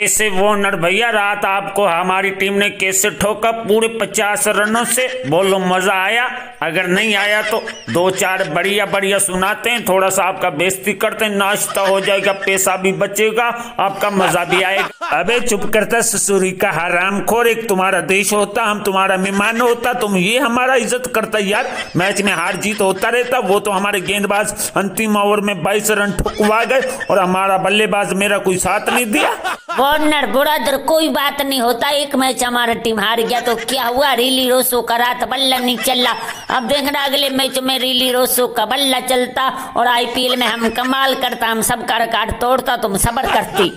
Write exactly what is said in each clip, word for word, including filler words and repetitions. जैसे वार्नर भैया रात आपको हमारी टीम ने कैसे ठोका पूरे पचास रनों से, बोलो मजा आया? अगर नहीं आया तो दो चार बढ़िया बढ़िया सुनाते हैं, थोड़ा सा आपका बेइज्जती करते हैं, नाश्ता हो जाएगा, पैसा भी बचेगा, आपका मजा भी आएगा। अबे चुप करता ससुरी का हरामखोर, एक तुम्हारा देश होता, हम तुम्हारा मेहमान होता, तुम ये हमारा इज्जत करता। यार मैच में हार जीत होता रहता, वो तो हमारे गेंदबाज अंतिम ओवर में बाईस रन ठुकवा गए और हमारा बल्लेबाज मेरा कोई साथ नहीं दिया। वार्नर ब्रदर कोई बात नहीं होता, एक मैच हमारा टीम हार गया तो क्या हुआ, रिली रोसो का रात बल्ला नहीं चला, अब देखना अगले मैच में रिली रोसो का बल्ला चलता और आईपीएल में हम कमाल करता, हम सबका रिकॉर्ड तोड़ता, तुम सबर करती।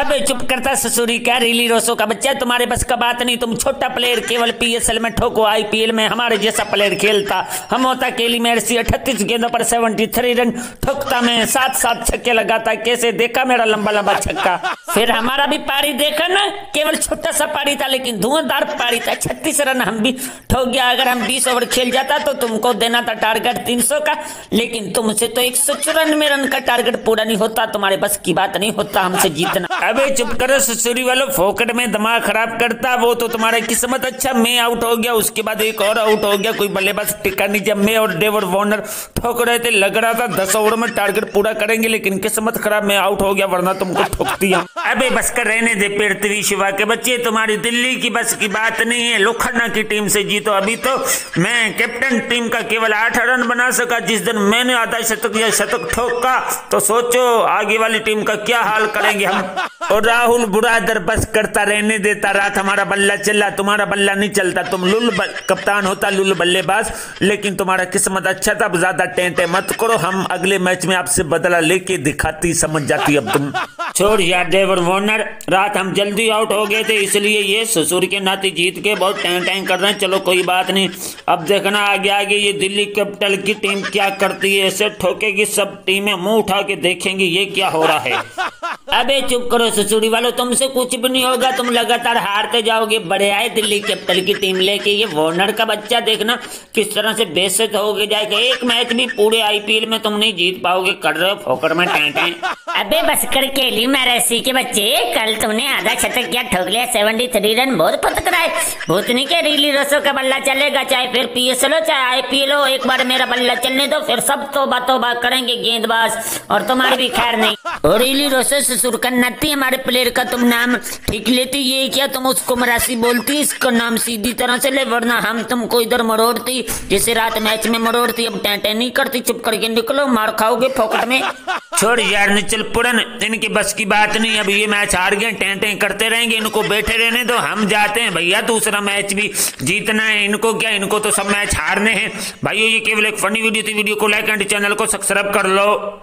अबे चुप करता ससुरी का रिली रोसो का बच्चा, तुम्हारे बस का बात नहीं, तुम छोटा प्लेयर केवल पीएसएल में ठोको, आईपीएल में हमारे जैसा प्लेयर खेलता। हम होता केली मेरसी, अठतीस गेंदों पर सेवेंटी थ्री रन ठोकता, मैं सात सात छक्के लगाता, कैसे देखा मेरा लंबा लंबा छक्का। फिर हमारा भी पारी देखा ना, केवल छोटा सा पारी था लेकिन धुआंधार पारी था, छत्तीस रन हम भी ठोक गया। अगर हम बीस ओवर खेल जाता तो तुमको देना था टारगेट तीन सौ का, लेकिन तुमसे तो एक सौ चौरानवे रन का टारगेट पूरा नहीं होता, तुम्हारे बस की बात नहीं होता हमसे जीतना। अबे चुप करो ससुरी वालों, फोकट में दिमाग खराब करता, वो तो तुम्हारा किस्मत अच्छा, मैं आउट हो गया, उसके बाद एक और आउट हो गया, कोई बल्लेबाज टिका नहीं। जब मैं और डेविड वार्नर ठोक रहे थे लग रहा था दस ओवर में टारगेट पूरा करेंगे, लेकिन किस्मत खराब, मैं आउट हो गया, वरना तुमको ठोक दिया। अबे बस कर रहने दे पृथ्वी शॉ के बच्चे, तुम्हारी दिल्ली की बस की बात नहीं है, लोखंडा की टीम से जीतो। अभी तो मैं कैप्टन टीम का केवल आठ रन बना सका, जिस दिन मैंने आधा शतक या शतक ठोका तो सोचो आगे वाली टीम का क्या हाल करेंगे हम। और राहुल बुरादर बस करता रहने देता, रात हमारा बल्ला चला, तुम्हारा बल्ला नहीं चलता, तुम लुल कप्तान होता, लुल बल्लेबाज, लेकिन तुम्हारा किस्मत अच्छा था। ज्यादा टेंटे मत करो, हम अगले मैच में आपसे बदला लेके दिखाती, समझ जाती अब तुम। छोड़ यार डेविड वार्नर, रात हम जल्दी आउट हो गए थे इसलिए ये ससुर के नाते जीत के बहुत टैंग टैंग कर रहे हैं, चलो कोई बात नहीं, अब देखना आगे आगे ये दिल्ली कैपिटल की टीम क्या करती है, ऐसे ठोकेगी सब टीमें, मुंह उठा के देखेंगे ये क्या हो रहा है। अबे चुप करो ससुरी वालों, तुमसे कुछ भी नहीं होगा, तुम लगातार हारते जाओगे। बड़े आए दिल्ली कैपिटल की टीम लेके, ये वार्नर का बच्चा देखना किस तरह से बेइज्जत होके जाएगा, एक मैच भी पूरे आईपीएल में तुम नहीं जीत पाओगे, कर रहे हो फोकट में टैंग टैंग। अबे बस कर केली मेरेसी के बच्चे, कल तुमने आधा शतक क्या ठोक लिया, सेवेंटी थ्री रन बहुत पतकराए, भूतनी के रिली रोसो का बल्ला चलेगा, चाहे फिर पीएसएल हो चाहे आईपीएल हो, एक बार मेरा बल्ला चलने दो, फिर सब तोबा तोबा करेंगे गेंदबाज और तुम्हारी भी खैर नहीं। और रिली रोसो ससुर का नाती, हमारे प्लेयर का तुम नाम ठीक लेती, ये क्या तुम उसको मरासी बोलती, इसका नाम सीधी तरह से ले, वरना हम तुमको इधर मरोड़ती जैसे रात मैच में मरोड़ती। अब टैंटे नहीं करती, चुप करके निकलो, मार खाओगे फोकट में। छोड़ यार निचल पुरन, इनकी बस की बात नहीं, अब ये मैच हार गए, टेंटे करते रहेंगे, इनको बैठे रहने दो, हम जाते हैं भैया, दूसरा मैच भी जीतना है, इनको क्या, इनको तो सब मैच हारने हैं। भाइयों ये केवल एक फनी वीडियो थी, वीडियो को लाइक एंड चैनल को सब्सक्राइब कर लो।